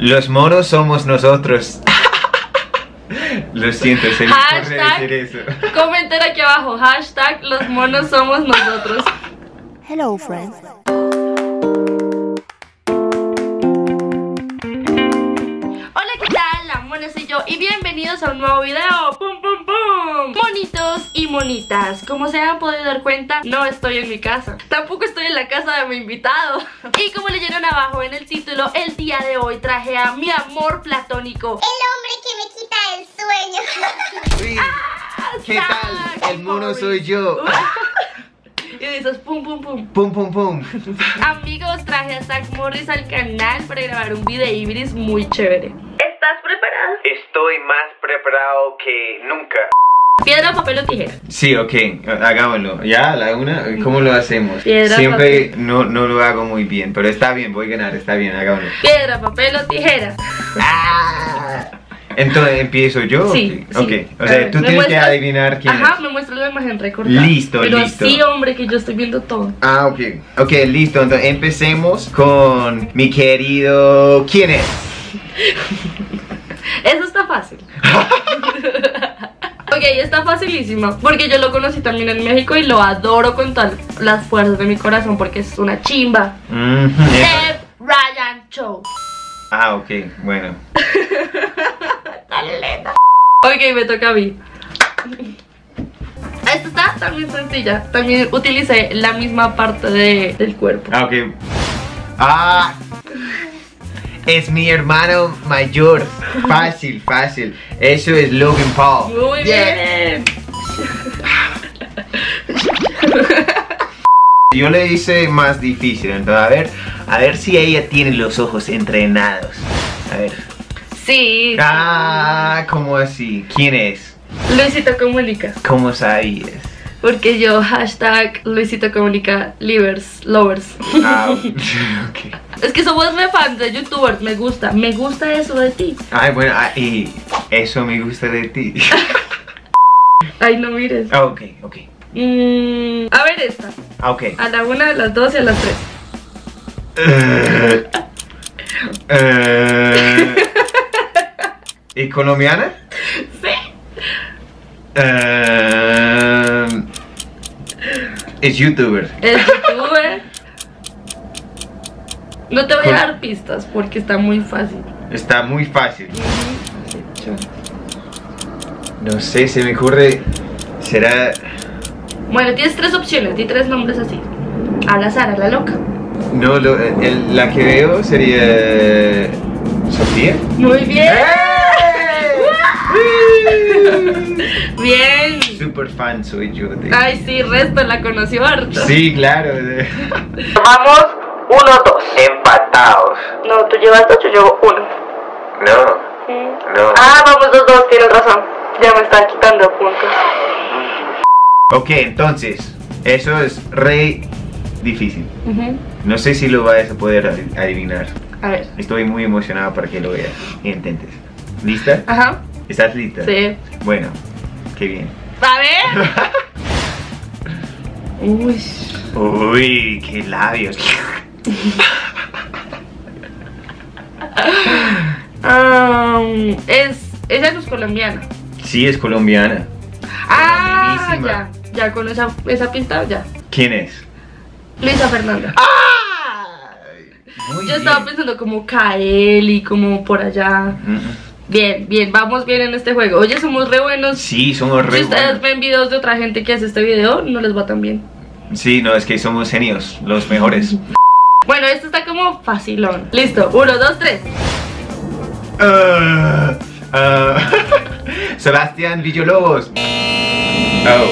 Los monos somos nosotros. Lo siento, se me ocurre decir eso. Comenten aquí abajo, hashtag los monos somos nosotros. Hello friends. Hola, ¿qué tal? La Mona Soy Yo y bienvenidos a un nuevo video. ¡Pum, pum, pum! Monitos y monitas, como se han podido dar cuenta, no estoy en mi casa. Tampoco estoy en la casa de mi invitado. Y como leyeron abajo en el título, el día de hoy traje a mi amor platónico, el hombre que me quita el sueño. Sí. Ah, ¿qué tal? El mono soy yo. Y dices pum pum pum. Pum pum pum. Amigos, traje a Zach Morris al canal para grabar un video híbrido muy chévere. ¿Estás preparado? Estoy más preparado que nunca. Piedra, papel o tijera. Sí, ok, hagámoslo. Ya, la una, ¿cómo lo hacemos? Piedra, siempre papel. No lo hago muy bien, pero está bien, voy a ganar, está bien, hagámoslo. Piedra, papel o tijera. Ah. Entonces, ¿empiezo yo? Sí, okay. Sí. O sea, tú tienes que adivinar quién es. Ajá, me muestras la imagen recortada. Listo, pero listo. Pero sí, hombre, que yo estoy viendo todo. Ah, ok. Ok, listo, entonces empecemos con mi querido... ¿Quién es? Eso está fácil. Ok, está facilísima, porque yo lo conocí también en México y lo adoro con todas las fuerzas de mi corazón, porque es una chimba. Ryan Cho. Ah, ok, bueno. Ok, me toca a mí. Esta está también sencilla. También utilicé la misma parte del cuerpo. Ah, ok. Ah, es mi hermano mayor. Fácil, fácil. Eso es Logan Paul. Muy bien. Yo le hice más difícil, entonces a ver si ella tiene los ojos entrenados. A ver. Sí. Ah, ¿cómo así? ¿Quién es? Luisito Comunica. ¿Cómo sabías? Porque yo hashtag Luisito Comunica livers, lovers. Ah, ok. Es que somos re fans de youtubers, me gusta eso de ti. Ay, bueno, y eso me gusta de ti. Ay, no mires. Ah, ok. A ver esta. Ah, ok. A la una, a las dos y a las tres. ¿Y colombiana? Sí. Es youtuber. Es youtuber. No te voy a dar pistas porque está muy fácil. Está muy fácil. No sé, se me ocurre. Será... Bueno, tienes tres opciones, di tres nombres así. Al azar, a la loca. No, la que veo sería... ¿Sofía? Muy bien. Bien. Super fan soy yo de... Ay sí, resto la conoció harto. Sí, claro. Vamos 1-2. Empatados. No, tú llevas 8, yo llevo 1. No. Ah, vamos 2-2, tienes razón. Ya me están quitando puntos. Ok, entonces, eso es re difícil. No sé si lo vas a poder adivinar. A ver. Estoy muy emocionada para que lo veas y intentes. ¿Lista? Ajá. ¿Estás lista? Sí. Bueno, qué bien. A ver. Uy, qué labios. Esa no es colombiana. Sí, es colombiana. Ah, ya con esa pinta ya. ¿Quién es? Luisa Fernanda. ¡Ah! Muy bien. Estaba pensando como Kaeli, como por allá. Bien, vamos bien en este juego. Oye, somos re buenos. Sí, somos re buenos. Si ustedes ven videos de otra gente que hace este video, no les va tan bien. Sí, no, es que somos genios, los mejores. Bueno, esto está como facilón. Listo, 1, 2, 3. Sebastián Villolobos. Oh.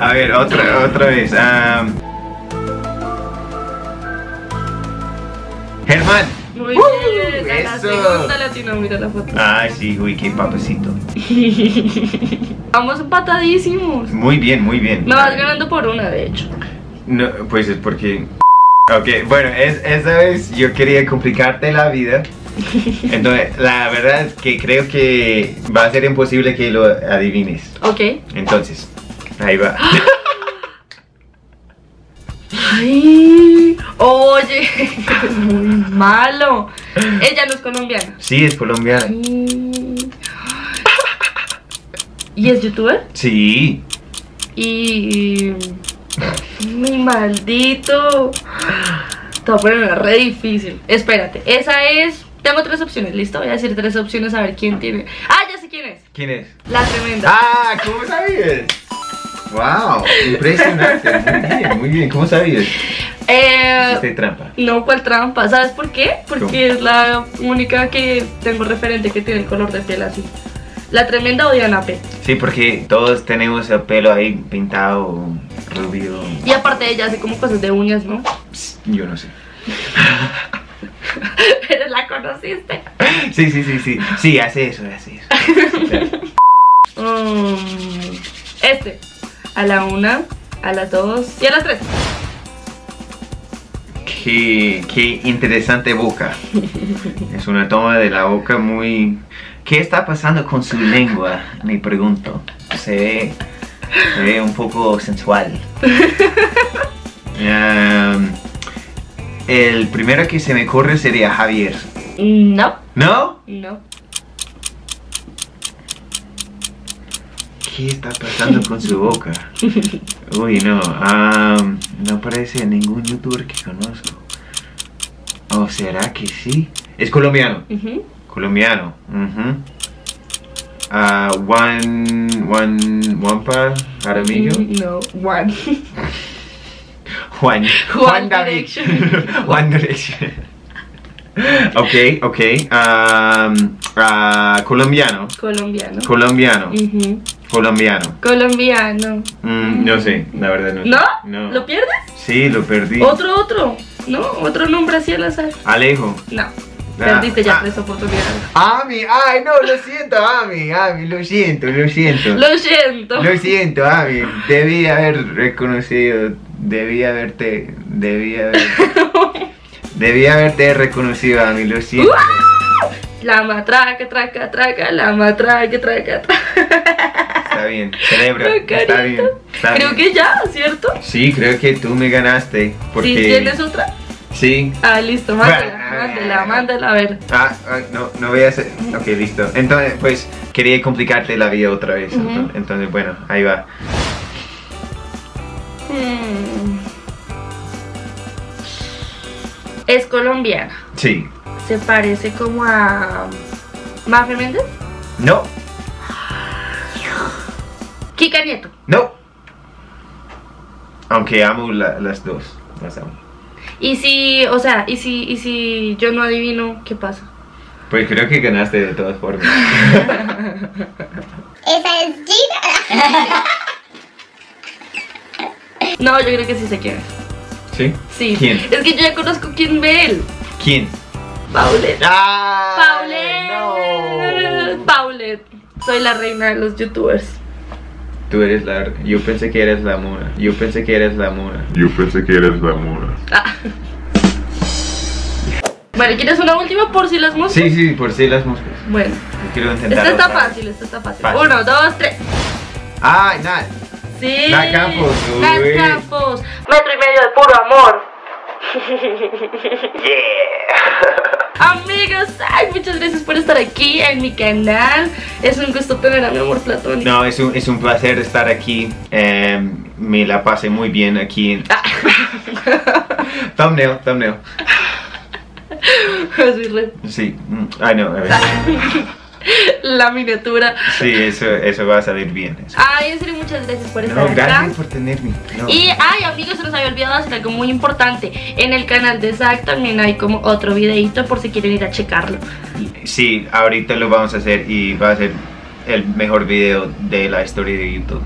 A ver, otra vez. Germán. Muy bien, la segunda latina, mira la foto. Ay, sí, uy, qué papacito. Vamos empatadísimos. Muy bien, muy bien. No vas ganando por una, de hecho. No, pues es porque... Ok, bueno, esa vez yo quería complicarte la vida. Entonces, la verdad es que creo que va a ser imposible que lo adivines. Ok. Entonces, ahí va. Ay... Oye, es muy malo. Ella no es colombiana. Sí, es colombiana. ¿Y es youtuber? Sí. Y... mi maldito. Te voy a poner una re difícil. Espérate, esa es... Tengo tres opciones, ¿listo? Voy a decir tres opciones a ver quién tiene. ¡Ah, ya sé quién es! ¿Quién es? La Tremenda. ¡Ah! ¿Cómo sabías? ¡Wow! Impresionante. Muy bien, muy bien. ¿Cómo sabías? ¿Hiciste trampa? No, ¿cuál trampa? ¿Sabes por qué? Porque ¿cómo? Es la única que tengo referente que tiene el color de piel así. La Tremenda o Diana P. Sí, porque todos tenemos el pelo ahí pintado, rubio. Y aparte ella hace como cosas de uñas, ¿no? Yo no sé. Pero la conociste. Sí, sí, sí, sí. Sí, hace eso, hace eso. Claro. Este. A la 1, a las 2 y a las 3. Qué interesante boca. Es una toma de la boca muy... ¿Qué está pasando con su lengua? Me pregunto. Se ve un poco sensual. El primero que se me ocurre sería Javier. No. ¿No? No. ¿Qué está pasando con su boca? Uy, no. No parece ningún youtuber que conozco. ¿O será que sí? Es colombiano. Colombiano. Juanpa, Jaramillo. No, Juan. One Direction. One Direction. Ok, ok. Colombiano. Colombiano. Colombiano. Colombiano. Colombiano. No sé, la verdad no sé. ¿No? ¿Lo pierdes? Sí, lo perdí. Otro. No, otro nombre así al azar. Alejo. No. Perdiste ya tres oportunidades. Ami, ay no, lo siento, Ami, lo siento, Ami. Debí haberte reconocido, Ami, lo siento. La matraca, traca, la matraca, traca. Está bien, cerebro, está bien. Creo que ya, ¿cierto? Sí, creo que tú me ganaste. Porque... ¿Sí? ¿Tienes otra? Sí. Ah, listo, mándala, a ver. No voy a hacer. Ok, listo. Entonces, pues, quería complicarte la vida otra vez. Entonces, bueno, ahí va. Es colombiana. Sí. ¿Se parece como a Mafe Méndez? No. ¿Kika Nieto? No. Aunque amo las dos. Las amo. Y si yo no adivino, ¿qué pasa? Pues creo que ganaste de todas formas. Esa es Gina. No, yo creo que sí sé quién es. ¿Sí? Sí. ¿Quién? Es que yo ya conozco quién ve él. ¿Quién? Paulettee. ¡Ah! Paulettee. No. Paulettee. Soy la reina de los youtubers. Tú eres la... Yo pensé que eres la mona. Ah. Bueno, ¿quieres una última por si las moscas? Sí, por si las moscas. Bueno, quiero intentar. Esta está fácil. 1, 2, 3. ¡Ay, nada! Sí. Da Campos. Metro y medio de puro amor. Yeah. Amigos, ay, muchas gracias por estar aquí en mi canal. Es un gusto tener a mi amor platónico. No, es un placer estar aquí. Me la pasé muy bien aquí. Thumbnail. Sí, ay no, a ver. La miniatura. Sí, eso va a salir bien. Ay, en serio, muchas gracias por estar acá. Gracias por tenerme. Y, ay, amigos, se nos había olvidado hacer algo muy importante. En el canal de Zach también hay como otro videito por si quieren ir a checarlo. Sí, ahorita lo vamos a hacer y va a ser el mejor video de la historia de YouTube.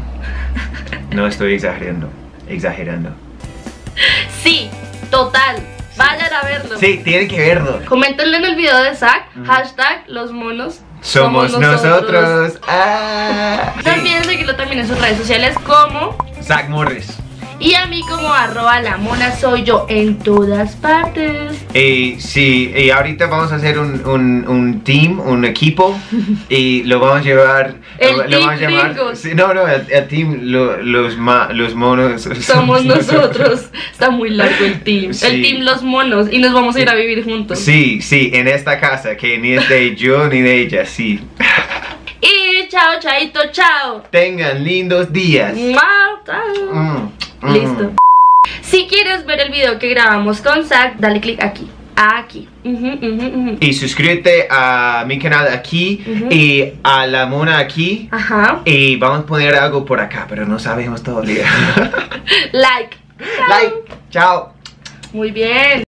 No estoy exagerando. Sí, total. Vayan a verlo. Sí, tienen que verlo. Coméntenle en el video de Zach, hashtag los monos somos nosotros. Ah, sí. No olviden seguirlo también en sus redes sociales como Zach Morris. y a mí como @lamonasoyyo en todas partes. Sí, y ahorita vamos a hacer un team, un equipo, y lo vamos a llevar... El team los monos. Somos nosotros. Está muy largo el team. Sí. El team los monos, y nos vamos a ir a vivir juntos. Sí, sí, en esta casa, que ni es de yo ni de ella, sí. Y chao, chaito, chao. Tengan lindos días. Listo. Si quieres ver el video que grabamos con Zach, dale click aquí. Y suscríbete a mi canal aquí, y a La Mona aquí. Y vamos a poner algo por acá, pero no sabemos todavía. Like. Chao. Muy bien.